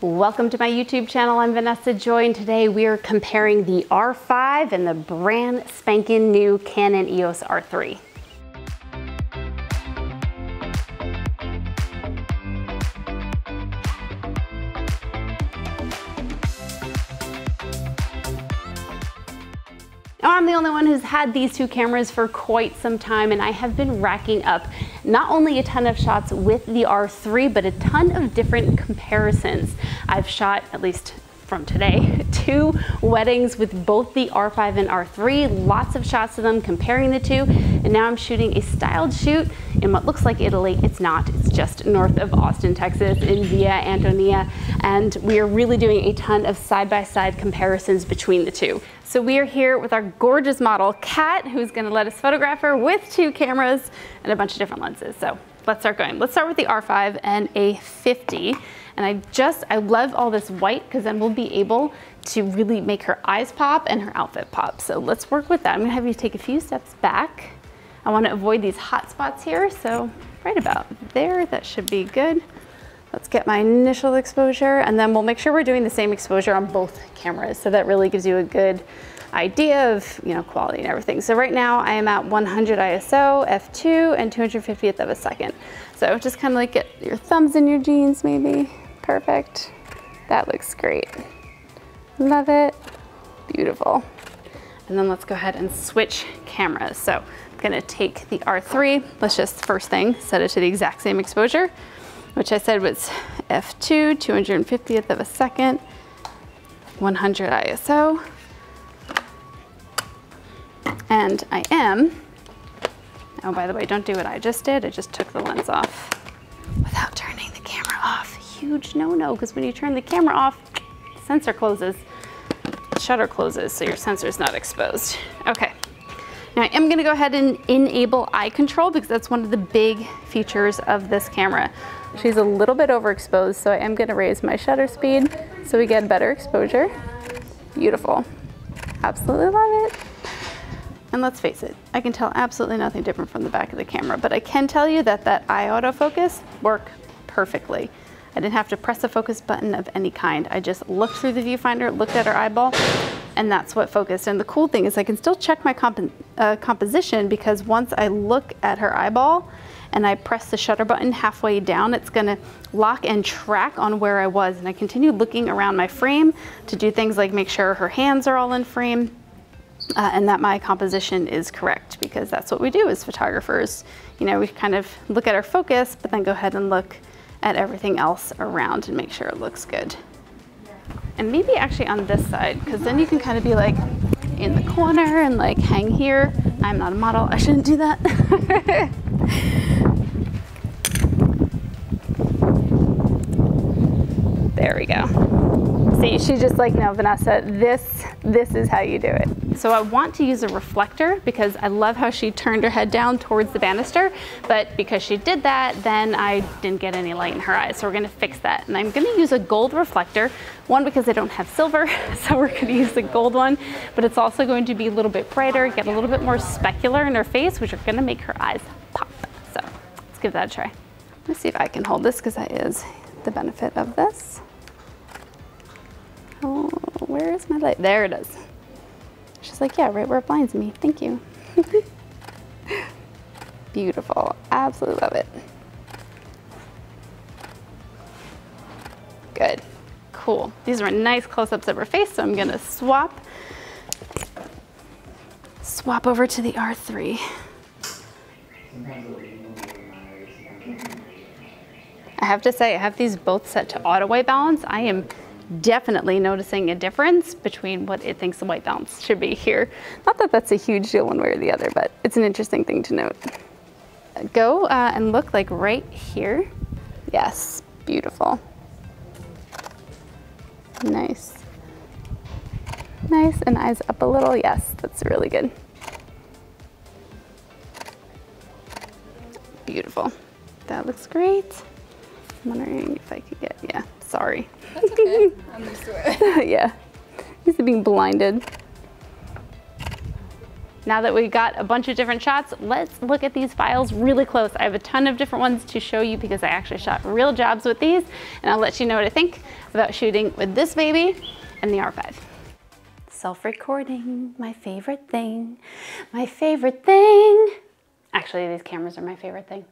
Welcome to my YouTube channel. I'm Vanessa Joy, and today we are comparing the R5 and the brand spanking new Canon EOS R3. Now, I'm the only one who's had these two cameras for quite some time, and I have been racking up not only a ton of shots with the R3, but a ton of different comparisons. I've shot, at least from today, 2 weddings with both the R5 and R3, lots of shots of them comparing the two, and now I'm shooting a styled shoot in what looks like Italy. It's not, it's just north of Austin, Texas, in Via Antonia, and we are really doing a ton of side-by-side comparisons between the two. So we are here with our gorgeous model, Kat, who's gonna let us photograph her with 2 cameras and a bunch of different lenses. So let's start going. Let's start with the R5 and a 50. And I love all this white, because then we'll be able to really make her eyes pop and her outfit pop. So let's work with that. I'm gonna have you take a few steps back. I wanna avoid these hot spots here. So right about there, that should be good. Let's get my initial exposure, and then we'll make sure we're doing the same exposure on both cameras. So that really gives you a good idea of, you know, quality and everything. So right now I am at 100 ISO, f2, and 250th of a second. So just kind of like get your thumbs in your jeans maybe. Perfect. That looks great. Love it. Beautiful. And then let's go ahead and switch cameras. So I'm gonna take the R3. Let's just first thing, set it to the exact same exposure, which I said was f2, 250th of a second, 100 ISO. And I am, oh, by the way, don't do what I just did. I just took the lens off without turning the camera off. Huge no-no, because when you turn the camera off, the sensor closes, the shutter closes, so your sensor's not exposed. Okay. Now I am gonna go ahead and enable eye control, because that's one of the big features of this camera. She's a little bit overexposed, so I am gonna raise my shutter speed so we get better exposure. Beautiful. Absolutely love it. And let's face it, I can tell absolutely nothing different from the back of the camera, but I can tell you that that eye autofocus worked perfectly. I didn't have to press a focus button of any kind. I just looked through the viewfinder, looked at her eyeball, and that's what focused. And the cool thing is I can still check my composition, because once I look at her eyeball and I press the shutter button halfway down, it's gonna lock and track on where I was. And I continue looking around my frame to do things like make sure her hands are all in frame and that my composition is correct, because that's what we do as photographers. You know, we kind of look at our focus, but then go ahead and look at everything else around and make sure it looks good. And maybe actually on this side, because then you can kind of be like in the corner and like hang here. I'm not a model, I shouldn't do that. There we go. See, she's just like, no, Vanessa, this is how you do it. So I want to use a reflector, because I love how she turned her head down towards the banister, but because she did that, then I didn't get any light in her eyes. So we're gonna fix that. And I'm gonna use a gold reflector, one, because I don't have silver, so we're gonna use the gold one, but it's also going to be a little bit brighter, get a little bit more specular in her face, which are gonna make her eyes pop. So let's give that a try. Let's see if I can hold this, because that is the benefit of this. Oh, where is my light? There it is. She's like, yeah, right where it blinds me. Thank you. Beautiful. Absolutely love it. Good. Cool. These are nice close-ups of her face, so I'm going to swap over to the R3. I have to say, I have these both set to auto white balance. I am definitely noticing a difference between what it thinks the white balance should be here. Not that that's a huge deal one way or the other, but it's an interesting thing to note. Go and look like right here. Yes, beautiful. Nice. Nice, and eyes up a little. Yes, that's really good. Beautiful. That looks great. I'm wondering if I could get, yeah, sorry. That's okay, I'm used to it. Yeah, used to being blinded. Now that we got a bunch of different shots, let's look at these files really close. I have a ton of different ones to show you because I actually shot real jobs with these, and I'll let you know what I think about shooting with this baby and the R5. Self-recording, my favorite thing, my favorite thing. Actually, these cameras are my favorite thing.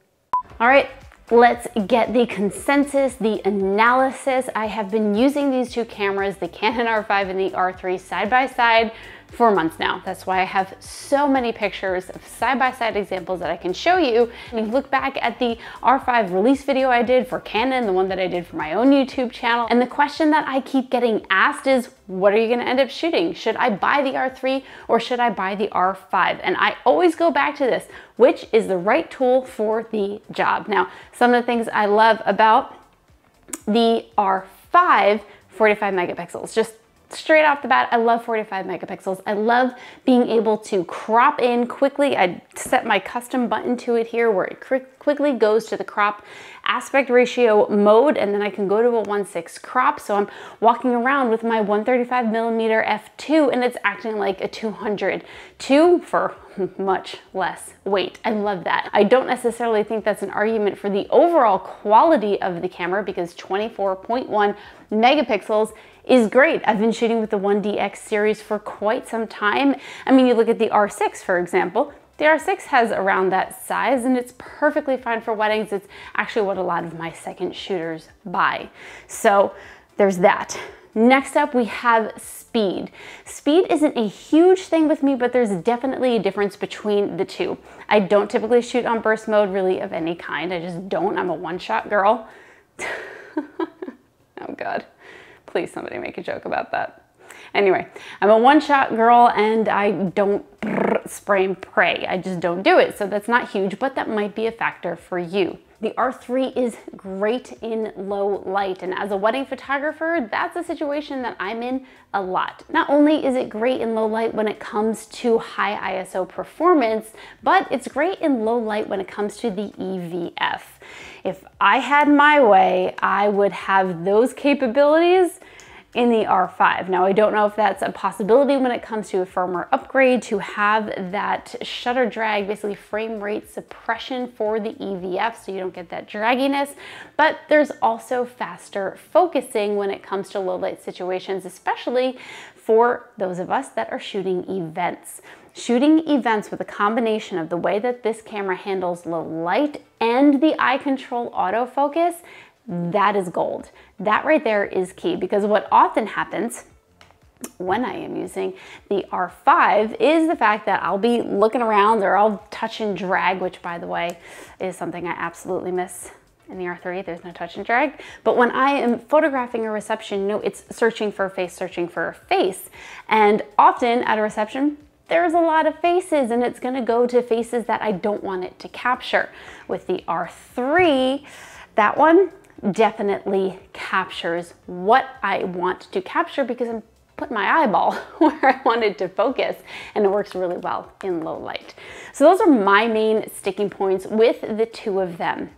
All right, let's get the consensus, the analysis. I have been using these two cameras, the Canon R5 and the R3, side by side for months now. That's why I have so many pictures of side-by-side examples that I can show you. And look back at the R5 release video I did for Canon, the one that I did for my own YouTube channel. And the question that I keep getting asked is, what are you gonna end up shooting? Should I buy the R3 or should I buy the R5? And I always go back to this, which is the right tool for the job. Now, some of the things I love about the R5, 45 megapixels, just straight off the bat, I love 45 megapixels. I love being able to crop in quickly. I set my custom button to it here where it quickly goes to the crop aspect ratio mode, and then I can go to a 1/6 crop. So I'm walking around with my 135 millimeter f2 and it's acting like a 200 for much less weight. I love that. I don't necessarily think that's an argument for the overall quality of the camera because 24.1 megapixels is great. I've been shooting with the 1DX series for quite some time. I mean, you look at the R6, for example. The R6 has around that size and it's perfectly fine for weddings. It's actually what a lot of my second shooters buy. So there's that. Next up, we have speed. Speed isn't a huge thing with me, but there's definitely a difference between the two. I don't typically shoot on burst mode really of any kind. I just don't. I'm a one-shot girl. Oh God, please somebody make a joke about that. Anyway, I'm a one-shot girl and I don't spray and pray. I just don't do it. So that's not huge, but that might be a factor for you. The R3 is great in low light, and as a wedding photographer, that's a situation that I'm in a lot. Not only is it great in low light when it comes to high ISO performance, but it's great in low light when it comes to the EVF. If I had my way, I would have those capabilities in the R5. Now, I don't know if that's a possibility when it comes to a firmware upgrade to have that shutter drag, basically frame rate suppression for the EVF so you don't get that dragginess, but there's also faster focusing when it comes to low light situations, especially for those of us that are shooting events. Shooting events with a combination of the way that this camera handles low light and the eye control autofocus, that is gold. That right there is key, because what often happens when I am using the R5 is the fact that I'll be looking around or I'll touch and drag, which by the way is something I absolutely miss in the R3. There's no touch and drag. But when I am photographing a reception, no, it's searching for a face, searching for a face. And often at a reception, there's a lot of faces and it's gonna go to faces that I don't want it to capture. With the R3, that one definitely captures what I want to capture because I'm putting my eyeball where I wanted to focus, and it works really well in low light. So those are my main sticking points with the two of them.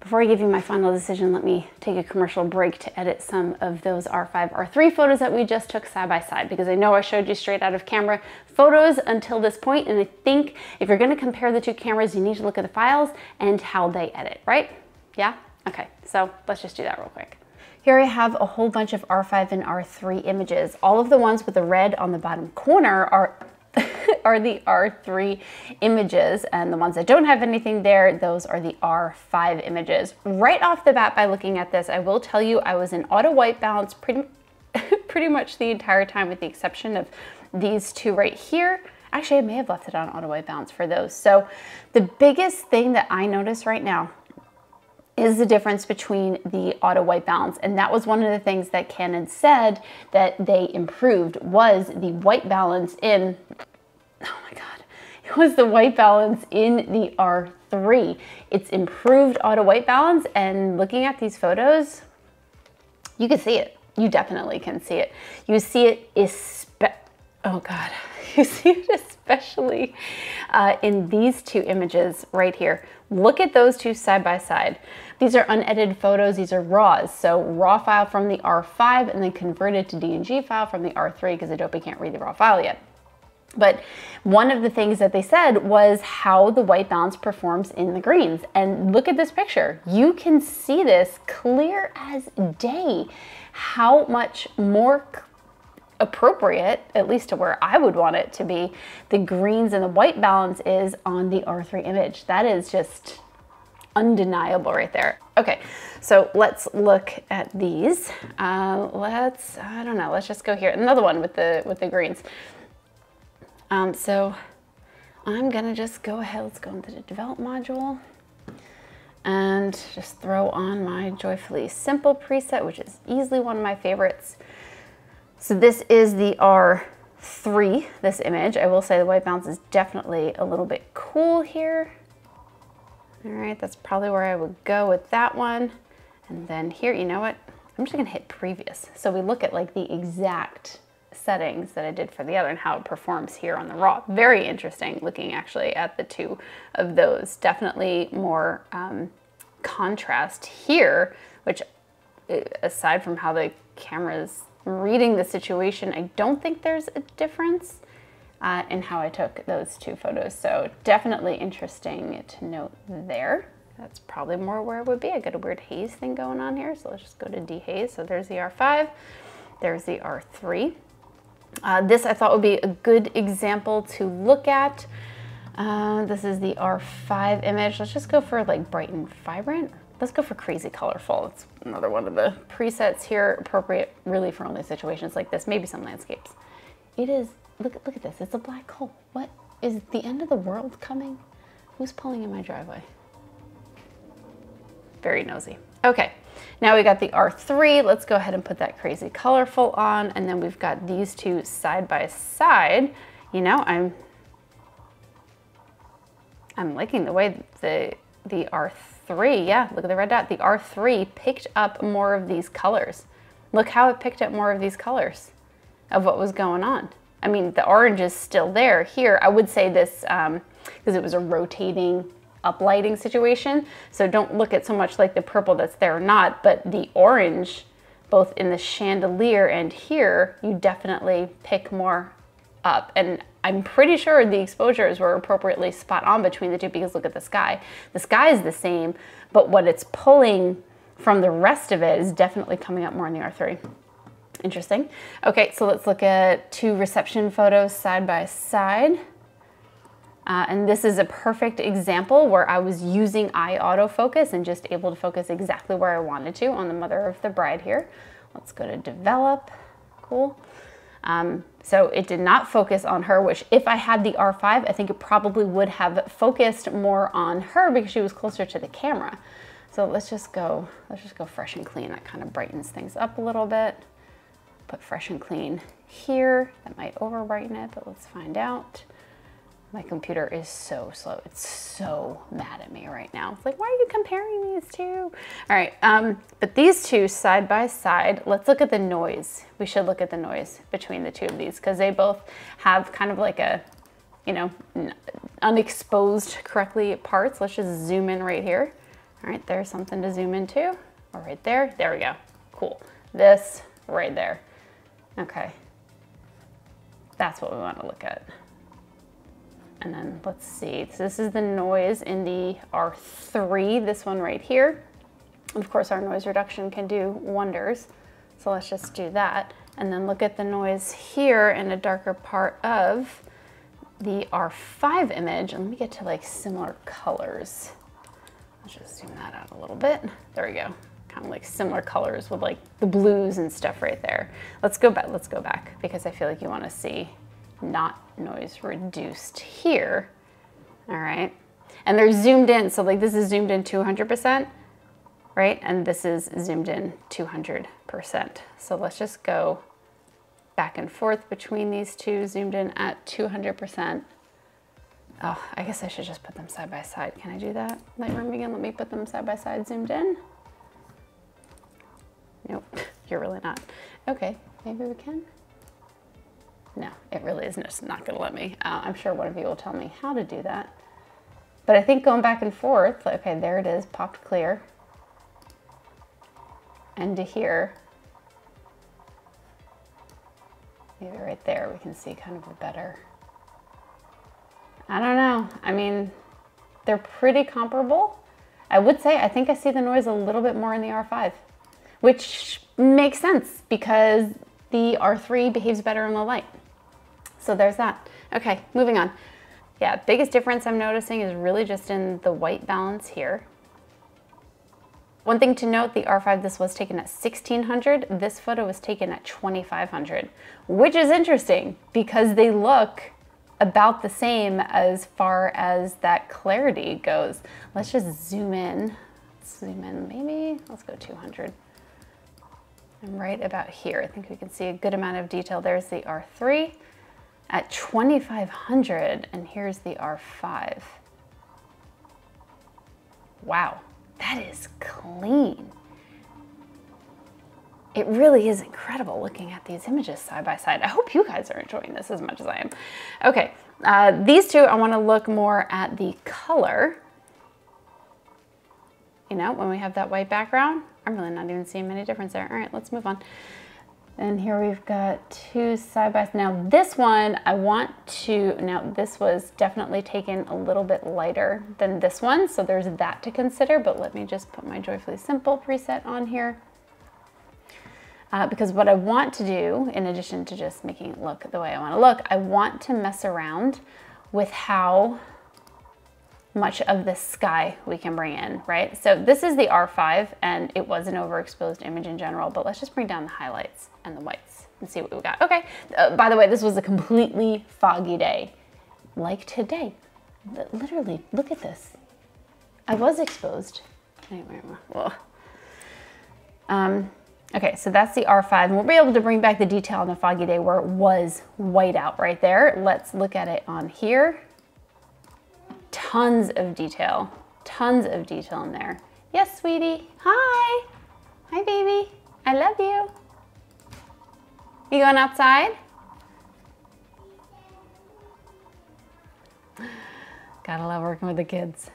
Before I give you my final decision, let me take a commercial break to edit some of those R5, R3 photos that we just took side by side, because I know I showed you straight out of camera photos until this point, and I think if you're gonna compare the two cameras, you need to look at the files and how they edit, right? Yeah? Okay, so let's just do that real quick. Here I have a whole bunch of R5 and R3 images. All of the ones with the red on the bottom corner are the R3 images, and the ones that don't have anything there, those are the R5 images. Right off the bat by looking at this, I will tell you I was in auto white balance pretty much the entire time, with the exception of these two right here. Actually, I may have left it on auto white balance for those. So the biggest thing that I notice right now is the difference between the auto white balance. And that was one of the things that Canon said that they improved, was the white balance in, oh my God, it was the white balance in the R3. It's improved auto white balance, and looking at these photos, you can see it. You definitely can see it. You see it oh God, you see it especially in these two images right here. Look at those two side by side. These are unedited photos, these are raws. So raw file from the R5 and then converted to DNG file from the R3 because Adobe can't read the raw file yet. But one of the things that they said was how the white balance performs in the greens. And look at this picture. You can see this clear as day, how much more appropriate, at least to where I would want it to be, the greens and the white balance is on the R3 image. That is just undeniable right there. Okay, so let's look at these. I don't know, let's just go here. Another one with the greens. So I'm gonna just go ahead, let's go into the develop module and just throw on my Joyfully Simple preset, which is easily one of my favorites. So this is the R3, this image. I will say the white balance is definitely a little bit cool here. All right, that's probably where I would go with that one. And then here, you know what? I'm just gonna hit previous. So we look at like the exact settings that I did for the other and how it performs here on the RAW. Very interesting looking actually at the two of those. Definitely more contrast here, which aside from how the camera's reading the situation, I don't think there's a difference in how I took those two photos. So definitely interesting to note there. That's probably more where it would be. I got a weird haze thing going on here. So let's just go to dehaze. So there's the R5, there's the R3. This I thought would be a good example to look at. This is the R5 image. Let's just go for like bright and vibrant. Let's go for crazy colorful. It's another one of the presets here, appropriate really for only situations like this, maybe some landscapes. It is, look at this, it's a black hole. What, is the end of the world coming? Who's pulling in my driveway? Very nosy. Okay, now we got the R3. Let's go ahead and put that crazy colorful on, and then we've got these two side by side. You know, I'm liking the way the R3, yeah, look at the red dot. The R3 picked up more of these colors. Look how it picked up more of these colors of what was going on. I mean, the orange is still there here. I would say this, because it was a rotating uplighting situation. So don't look at so much like the purple that's there or not, but the orange, both in the chandelier and here, you definitely pick more up. And I'm pretty sure the exposures were appropriately spot on between the two, because look at the sky. The sky is the same, but what it's pulling from the rest of it is definitely coming up more in the R3. Interesting. Okay, so let's look at two reception photos side by side. And this is a perfect example where I was using eye autofocus and just able to focus exactly where I wanted to on the mother of the bride here. Let's go to develop. Cool. So it did not focus on her, which if I had the R5, I think it probably would have focused more on her because she was closer to the camera. So let's just go fresh and clean. That kind of brightens things up a little bit. Put fresh and clean here. That might over brighten it, but let's find out. My computer is so slow. It's so mad at me right now. It's like, why are you comparing these two? All right, but these two side by side, let's look at the noise. We should look at the noise between the two of these because they both have kind of like a, you know, unexposed correctly parts. Let's just zoom in right here. All right, there's something to zoom into. Or right there, there we go, cool. This right there, okay. That's what we want to look at. And then let's see, so this is the noise in the R3, this one right here. Of course, our noise reduction can do wonders. So let's just do that. And then look at the noise here in a darker part of the R5 image. And let me get to like similar colors. Let's just zoom that out a little bit. There we go. Kind of like similar colors with like the blues and stuff right there. Let's go back because I feel like you want to see not noise reduced here. All right. And they're zoomed in. So like this is zoomed in 200%, right? And this is zoomed in 200%. So let's just go back and forth between these two, zoomed in at 200%. Oh, I guess I should just put them side by side. Can I do that? Lightroom again, let me put them side by side, zoomed in. Nope, you're really not. Okay, maybe we can. No, it really is not going to let me. I'm sure one of you will tell me how to do that. But I think going back and forth, okay, there it is, popped clear. And to here, maybe right there, we can see kind of a better I don't know. I mean, they're pretty comparable. I would say, I think I see the noise a little bit more in the R5, which makes sense because the R3 behaves better in the light. So there's that. Okay, moving on. Yeah, biggest difference I'm noticing is really just in the white balance here. One thing to note, the R5, this was taken at 1600. This photo was taken at 2500, which is interesting because they look about the same as far as that clarity goes. Let's just zoom in. Let's zoom in, maybe, let's go 200. I'm right about here. I think we can see a good amount of detail. There's the R3 at 2500 and here's the R5. Wow, that is clean. It really is incredible looking at these images side by side. I hope you guys are enjoying this as much as I am. Okay, these two, I wanna look more at the color. You know, when we have that white background, I'm really not even seeing any difference there. All right, let's move on. And here we've got two side by side. Now this one, I want to, now this was definitely taken a little bit lighter than this one, so there's that to consider, but let me just put my Joyfully Simple preset on here. Because what I want to do, in addition to just making it look the way I want to look, I want to mess around with how much of the sky we can bring in, right? So this is the R5, and it was an overexposed image in general, but let's just bring down the highlights and the whites and see what we got. Okay, by the way, this was a completely foggy day, like today. Literally, look at this. I was exposed. Anyway, well. Okay, so that's the R5, and we'll be able to bring back the detail on the foggy day where it was white out right there. Let's look at it on here. Tons of detail in there. Yes, sweetie, hi. Hi, baby, I love you. You going outside? Gotta love working with the kids.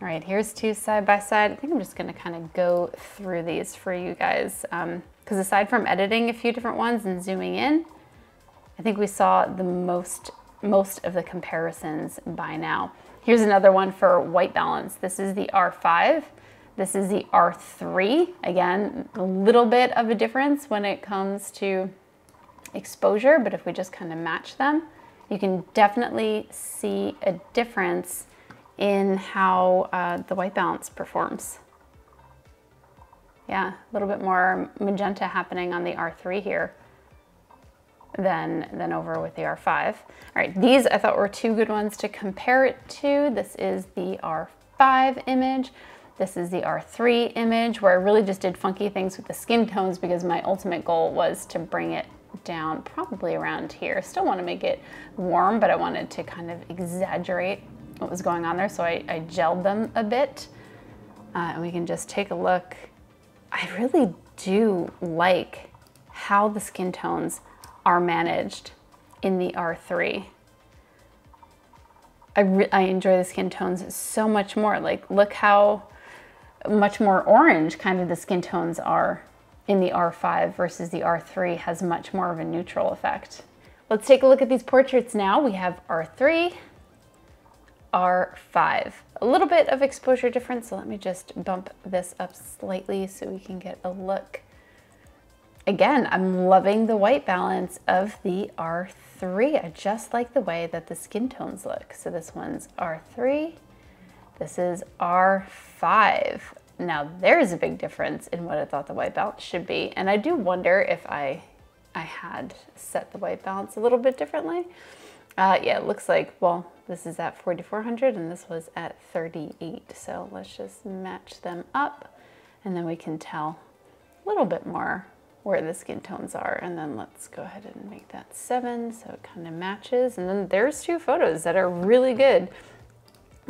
All right, here's two side by side. I think I'm just gonna kind of go through these for you guys. Because aside from editing a few different ones and zooming in, I think we saw the most of the comparisons by now. Here's another one for white balance. This is the R5. This is the R3. Again, a little bit of a difference when it comes to exposure, but if we just kind of match them, you can definitely see a difference in how the white balance performs. Yeah, a little bit more magenta happening on the R3 here than over with the R5. All right, these I thought were two good ones to compare it to. This is the R5 image. This is the R3 image, where I really just did funky things with the skin tones because my ultimate goal was to bring it down probably around here. Still want to make it warm, but I wanted to kind of exaggerate what was going on there, so I gelled them a bit. And we can just take a look. I really do like how the skin tones are managed in the R3. I enjoy the skin tones so much more. Like, look how much more orange kind of the skin tones are in the R5 versus the R3 has much more of a neutral effect. Let's take a look at these portraits now. We have R3, R5. A little bit of exposure difference, so let me just bump this up slightly so we can get a look. Again, I'm loving the white balance of the R3. I just like the way that the skin tones look. So this one's R3, this is R5. Now there's a big difference in what I thought the white balance should be, and I do wonder if I had set the white balance a little bit differently. Yeah, it looks like, well, this is at 4400 and this was at 38. So let's just match them up and then we can tell a little bit more where the skin tones are. And then let's go ahead and make that 7 so it kind of matches. And then there's two photos that are really good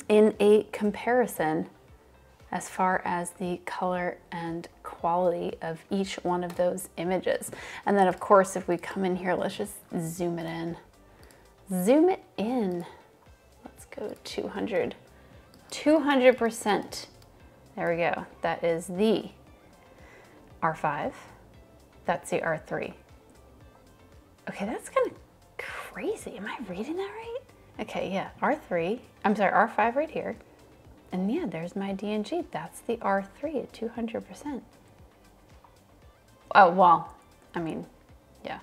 in a comparison as far as the color and quality of each one of those images. And then of course, if we come in here, let's just zoom it in. Zoom it in. Let's go 200. 200%. There we go. That is the R5. That's the R3. Okay, that's kind of crazy. Am I reading that right? Okay, yeah, R5 right here. And yeah, there's my DNG. That's the R3 at 200%. Oh, well, I mean, yeah.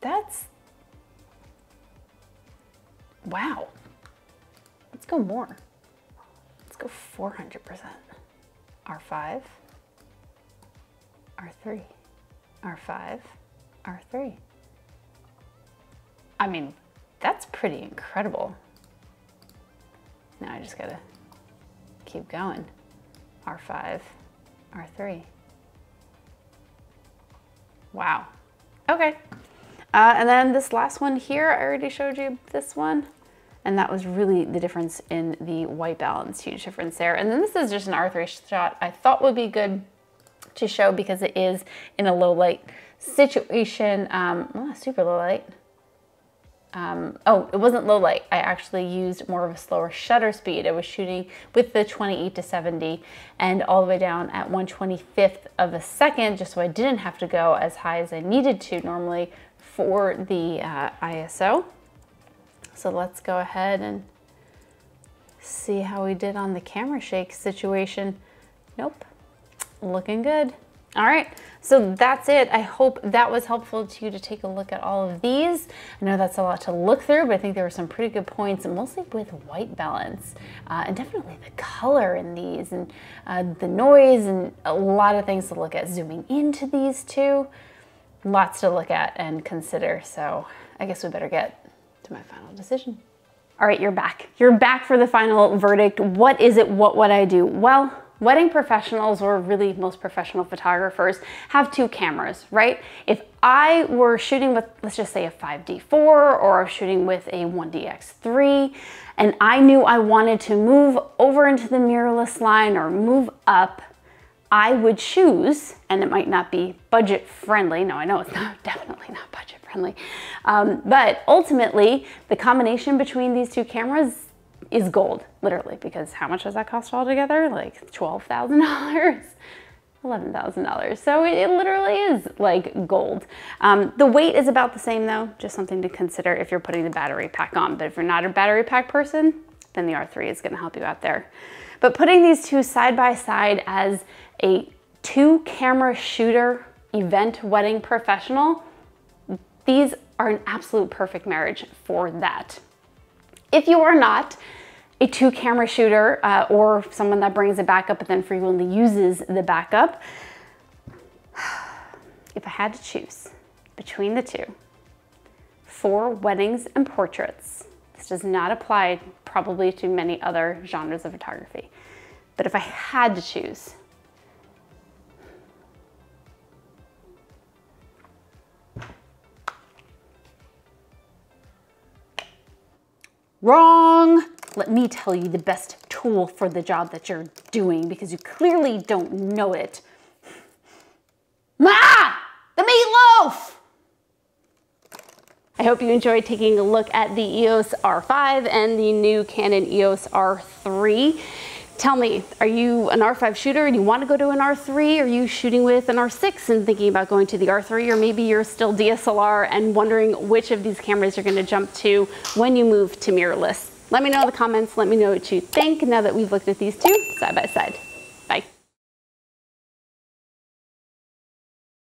That's, wow. Let's go more. Let's go 400%. R5, R3, R5, R3. I mean, that's pretty incredible. Now I just gotta keep going. R5, R3. Wow. Okay. And then this last one here, I already showed you this one. And that was really the difference in the white balance, huge difference there. And then this is just an R3 shot I thought would be good to show because it is in a low light situation. Well, not super low light. Oh, it wasn't low light. I actually used more of a slower shutter speed. I was shooting with the 28 to 70 and all the way down at 1/25th of a second, just so I didn't have to go as high as I needed to normally for the ISO. So let's go ahead and see how we did on the camera shake situation. Nope, looking good. All right, so that's it. I hope that was helpful to you to take a look at all of these. I know that's a lot to look through, but I think there were some pretty good points, mostly with white balance, and definitely the color in these and the noise and a lot of things to look at. Zooming into these two, lots to look at and consider. So I guess we better get to my final decision. All right, you're back. You're back for the final verdict. What is it? What would I do? Well, wedding professionals, or really most professional photographers, have two cameras, right? If I were shooting with, let's just say, a 5D4 or shooting with a 1DX3, and I knew I wanted to move over into the mirrorless line or move up, I would choose, and it might not be budget friendly. No, I know it's not, definitely not budget friendly. But ultimately, the combination between these two cameras is gold, literally, because how much does that cost altogether? Like $12,000, $11,000. So it literally is like gold. The weight is about the same though, just something to consider if you're putting the battery pack on. But if you're not a battery pack person, then the R3 is gonna help you out there. But putting these two side by side as a two-camera shooter, event wedding professional, these are an absolute perfect marriage for that. If you are not a two-camera shooter or someone that brings a backup but then frequently uses the backup, if I had to choose between the two, for weddings and portraits, this does not apply probably to many other genres of photography, but if I had to choose, wrong. Let me tell you the best tool for the job that you're doing, because you clearly don't know it. Ma! The meatloaf! I hope you enjoyed taking a look at the EOS R5 and the new Canon EOS R3. Tell me, are you an R5 shooter and you want to go to an R3? Are you shooting with an R6 and thinking about going to the R3? Or maybe you're still DSLR and wondering which of these cameras you're going to jump to when you move to mirrorless. Let me know in the comments. Let me know what you think now that we've looked at these two side by side.